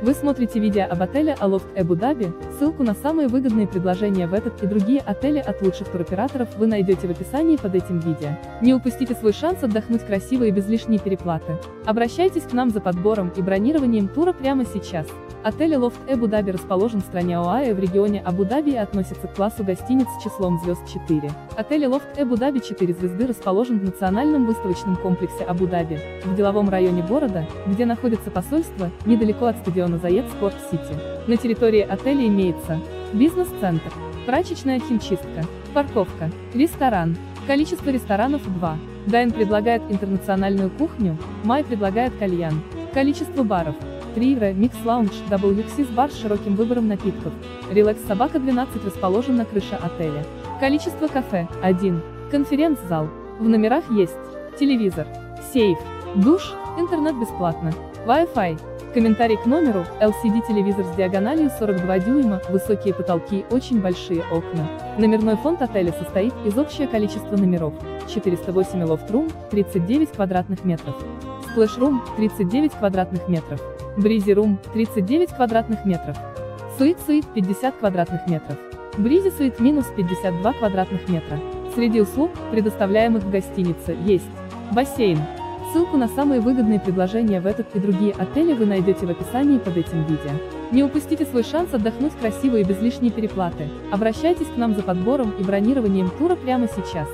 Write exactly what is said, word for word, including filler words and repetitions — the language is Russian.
Вы смотрите видео об отеле Алофт Абу-Даби, ссылку на самые выгодные предложения в этот и другие отели от лучших туроператоров вы найдете в описании под этим видео. Не упустите свой шанс отдохнуть красиво и без лишней переплаты. Обращайтесь к нам за подбором и бронированием тура прямо сейчас. Отель Алофт Абу-Даби расположен в стране ОАЭ в регионе Абу-Даби и относится к классу гостиниц с числом звезд четыре. Отель Алофт Абу-Даби четыре звезды расположен в национальном выставочном комплексе Абу-Даби, в деловом районе города, где находится посольство, недалеко от стадиона Заед Спорт-Сити. На территории отеля имеется бизнес-центр, прачечная, химчистка, парковка, ресторан. Количество ресторанов два. Дайн предлагает интернациональную кухню, Май предлагает кальян. Количество баров. Ривер, Микс Лаунж, дабл ю икс ай эс бар с широким выбором напитков. Релакс Собака двенадцать расположен на крыше отеля. Количество кафе – один. Конференц-зал. В номерах есть телевизор, сейф, душ, интернет бесплатно, Wi-Fi. Комментарий к номеру – эл си ди-телевизор с диагональю сорок два дюйма, высокие потолки, очень большие окна. Номерной фонд отеля состоит из общего количества номеров – четыреста восемь, Лофт Рум – тридцать девять квадратных метров, Сплэш Рум – тридцать девять квадратных метров, Breezy Room – тридцать девять квадратных метров. Суит Суит – пятьдесят квадратных метров. Breezy Суит – минус пятьдесят два квадратных метра. Среди услуг, предоставляемых в гостинице, есть бассейн. Ссылку на самые выгодные предложения в этот и другие отели вы найдете в описании под этим видео. Не упустите свой шанс отдохнуть красиво и без лишней переплаты. Обращайтесь к нам за подбором и бронированием тура прямо сейчас.